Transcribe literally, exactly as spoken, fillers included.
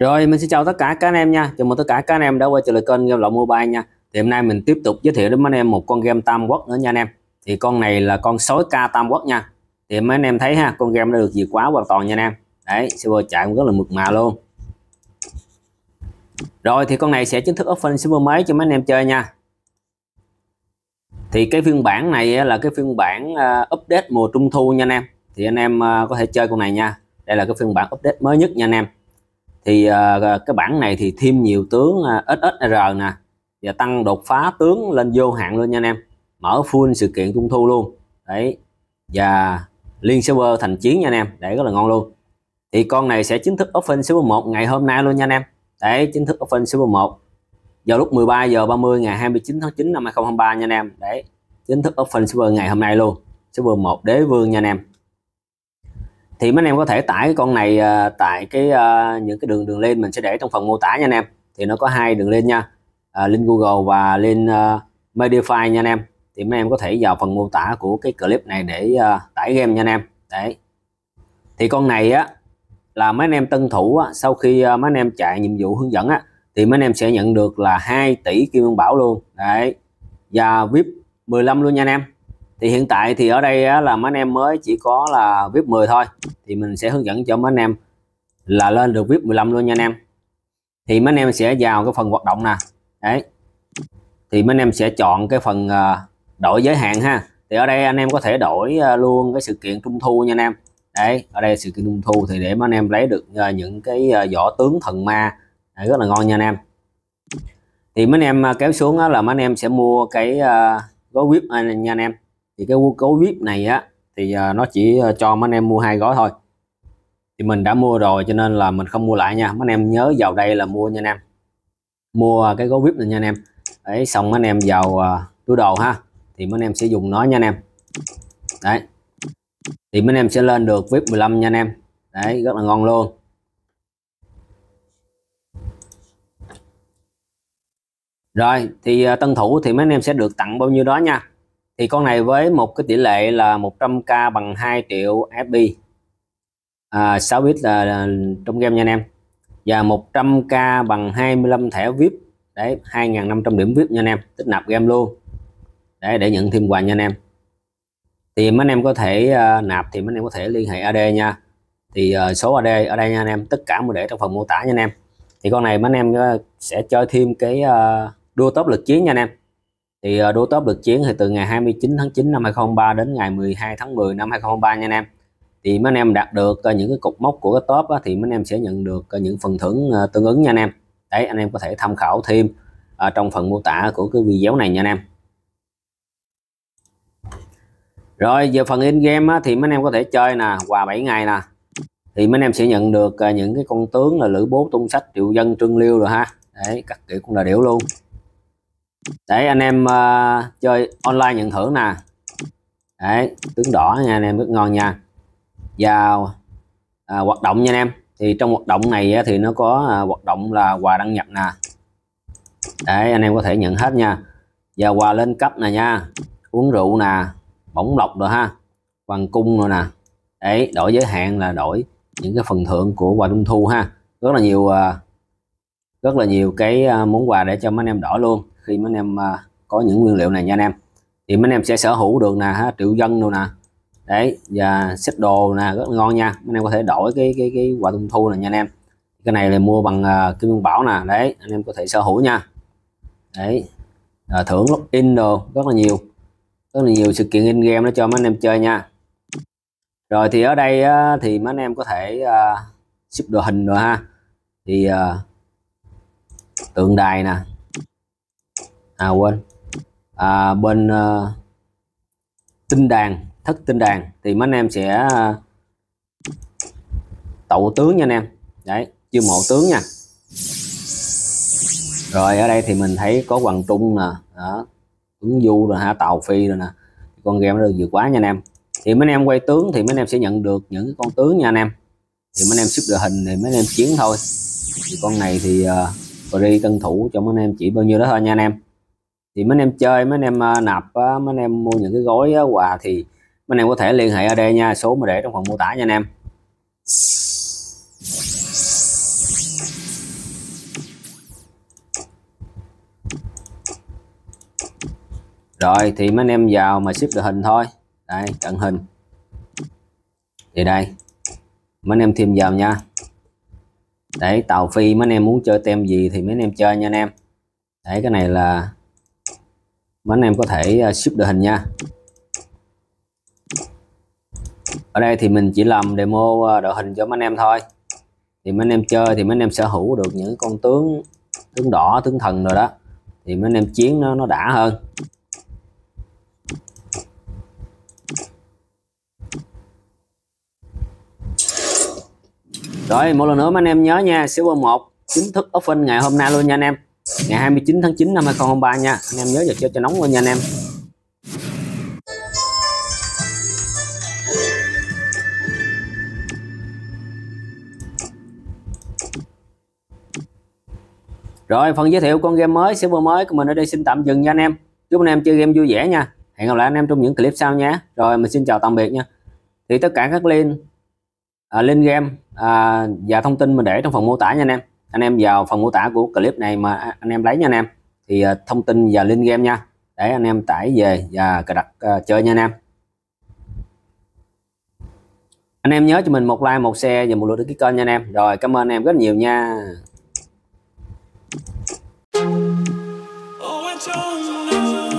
Rồi mình xin chào tất cả các anh em nha. Chào mừng tất cả các anh em đã quay trở lại kênh Game Lậu Mobile nha. Thì hôm nay mình tiếp tục giới thiệu đến mấy anh em một con game Tam Quốc nữa nha anh em. Thì con này là con Soái Ca Tam Quốc nha. Thì mấy anh em thấy ha, con game đã được duyệt quá hoàn toàn nha anh em. Đấy, server chạy cũng rất là mượt mà luôn. Rồi thì con này sẽ chính thức open server mới cho mấy anh em chơi nha. Thì cái phiên bản này là cái phiên bản update mùa trung thu nha anh em. Thì anh em có thể chơi con này nha. Đây là cái phiên bản update mới nhất nha anh em. Thì uh, cái bản này thì thêm nhiều tướng uh, ét ét rờ nè, và tăng đột phá tướng lên vô hạn luôn nha anh em. Mở full sự kiện trung thu luôn đấy, và liên server thành chiến nha anh em, để rất là ngon luôn. Thì con này sẽ chính thức open server một ngày hôm nay luôn nha anh em. Đấy, chính thức open server một vào lúc mười ba giờ ba mươi ngày hai mươi chín tháng chín năm hai nghìn không trăm hai mươi ba nha anh em. Đấy, chính thức open server ngày hôm nay luôn, server một Đế Vương nha anh em. Thì mấy anh em có thể tải con này uh, tại cái uh, những cái đường đường link mình sẽ để trong phần mô tả nha anh em. Thì nó có hai đường link nha, uh, link Google và link uh, Medify nha anh em. Thì mấy em có thể vào phần mô tả của cái clip này để uh, tải game nha anh em. Đấy, thì con này á là mấy anh em tân thủ á, sau khi uh, mấy anh em chạy nhiệm vụ hướng dẫn á, thì mấy anh em sẽ nhận được là hai tỷ kim nguyên bảo luôn đấy, và vê i pê mười lăm luôn nha anh em. Thì hiện tại thì ở đây á, là mấy anh em mới chỉ có là vê i pê mười thôi. Thì mình sẽ hướng dẫn cho mấy anh em là lên được vê i pê mười lăm luôn nha anh em. Thì mấy anh em sẽ vào cái phần hoạt động nè. Đấy, thì mấy anh em sẽ chọn cái phần uh, đổi giới hạn ha. Thì ở đây anh em có thể đổi uh, luôn cái sự kiện trung thu nha anh em. Đấy, ở đây sự kiện trung thu thì để mấy anh em lấy được uh, những cái uh, võ tướng thần ma. Đấy, rất là ngon nha anh em. Thì mấy anh em uh, kéo xuống á, là mấy anh em sẽ mua cái uh, gói vê i pê uh, nha anh em. Thì cái gói vê i pê này á thì nó chỉ cho mấy anh em mua hai gói thôi. Thì mình đã mua rồi cho nên là mình không mua lại nha. Mấy anh em nhớ vào đây là mua nha anh em. Mua cái gói vê i pê này nha anh em. Đấy, xong mấy anh em vào túi đồ ha. Thì mấy anh em sẽ dùng nó nha anh em. Đấy, thì mấy anh em sẽ lên được vê i pê mười lăm nha anh em. Đấy, rất là ngon luôn. Rồi, thì tân thủ thì mấy anh em sẽ được tặng bao nhiêu đó nha. Thì con này với một cái tỷ lệ là một trăm k bằng hai triệu ép pê, à, sáu bit là trong game nha anh em. Và một trăm k bằng hai mươi lăm thẻ vê i pê. Đấy, hai nghìn năm trăm điểm vê i pê nha anh em, tích nạp game luôn. Đấy, để nhận thêm quà nha anh em. Thì mấy anh em có thể uh, nạp thì mấy anh em có thể liên hệ a đê nha. Thì uh, số a đê ở đây nha anh em, tất cả mình để trong phần mô tả nha anh em. Thì con này mấy anh em sẽ chơi thêm cái uh, đua top lực chiến nha anh em. Thì đua top lực chiến thì từ ngày hai mươi chín tháng chín năm hai nghìn không trăm hai mươi ba đến ngày mười hai tháng mười năm hai nghìn không trăm hai mươi ba nha anh em. Thì mấy anh em đạt được những cái cột mốc của cái top á, thì mấy anh em sẽ nhận được những phần thưởng tương ứng nha anh em. Đấy, anh em có thể tham khảo thêm ở trong phần mô tả của cái video này nha anh em. Rồi về phần in game á, thì mấy anh em có thể chơi nè, quà bảy ngày nè. Thì mấy anh em sẽ nhận được những cái con tướng là Lữ Bố, Tung Sách, Triệu Dân, Trương Liêu rồi ha. Đấy, các kiểu cũng là điểu luôn. Để anh em uh, chơi online nhận thưởng nè. Đấy, tướng đỏ nha anh em, rất ngon nha. Vào uh, hoạt động nha anh em. Thì trong hoạt động này uh, thì nó có uh, hoạt động là quà đăng nhập nè. Đấy, anh em có thể nhận hết nha. Và quà lên cấp nè nha, uống rượu nè, bổng lộc rồi ha, hoàng cung rồi nè. Đấy, đổi giới hạn là đổi những cái phần thưởng của quà trung thu ha. Rất là nhiều uh, rất là nhiều cái uh, món quà để cho mấy anh em đổi luôn. Thì mấy anh em có những nguyên liệu này nha anh em. Thì mấy anh em sẽ sở hữu được nè ha, Triệu Dân luôn nè. Đấy, và xếp đồ nè, rất là ngon nha. Mấy anh em có thể đổi cái cái cái quà trung thu này nha anh em. Cái này là mua bằng uh, kim nguyên bảo nè. Đấy, anh em có thể sở hữu nha. Đấy, à, thưởng login đồ rất là nhiều. Rất là nhiều sự kiện in game nó cho mấy anh em chơi nha. Rồi thì ở đây uh, thì mấy anh em có thể uh, ship đồ hình rồi ha. Thì uh, tượng đài nè. À quên, à, bên uh, tinh đàn, thất tinh đàn thì mấy anh em sẽ uh, tậu tướng nha anh em. Đấy, chiêu mộ tướng nha. Rồi ở đây thì mình thấy có Hoàng Trung nè, đó, Ứng Du rồi ha, Tàu Phi rồi nè. Con game nó được dữ quá nha anh em. Thì mấy anh em quay tướng thì mấy anh em sẽ nhận được những cái con tướng nha anh em. Thì mấy anh em xếp đội hình thì mấy anh em chiến thôi. Thì con này thì uh, free tân thủ cho mấy anh em chỉ bao nhiêu đó thôi nha anh em. Thì mấy anh em chơi, mấy anh em nạp, mấy anh em mua những cái gói quà thì mấy anh em có thể liên hệ ở đây nha, số mà để trong phần mô tả nha anh em. Rồi thì mấy anh em vào mà ship được hình thôi. Đây cận hình thì đây mấy anh em thêm vào nha, để tàu phi mấy anh em muốn chơi tem gì thì mấy anh em chơi nha anh em. Để cái này là mấy anh em có thể ship được hình nha. Ở đây thì mình chỉ làm demo đội hình cho mấy anh em thôi, thì mấy anh em chơi thì mấy anh em sở hữu được những con tướng tướng đỏ, tướng thần rồi đó, thì mấy anh em chiến nó nó đã hơn. Rồi một lần nữa mấy anh em nhớ nha, server một chính thức open ngày hôm nay luôn nha anh em, ngày hai mươi chín tháng chín năm hai nghìn không trăm hai mươi ba nha anh em, nhớ vào chơi cho nóng luôn nha anh em. Rồi phần giới thiệu con game mới, server mới của mình ở đây xin tạm dừng nha anh em. Chúc anh em chơi game vui vẻ nha. Hẹn gặp lại anh em trong những clip sau nhé. Rồi mình xin chào tạm biệt nha. Thì tất cả các link à, link game à, và thông tin mình để trong phần mô tả nha anh em. Anh em vào phần mô tả của clip này mà anh em lấy nha anh em. Thì à, thông tin và link game nha, để anh em tải về và cài đặt à, chơi nha anh em. Anh em nhớ cho mình một like, một share và một lượt đăng ký kênh nha anh em. Rồi cảm ơn anh em rất nhiều nha. Oh, it's all